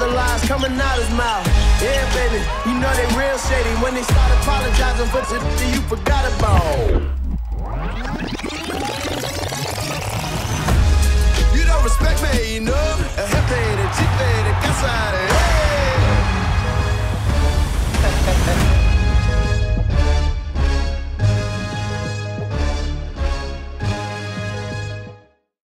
about the lies coming out his mouth. Yeah, baby, you know they real shady when they start apologizing for shit that you forgot about.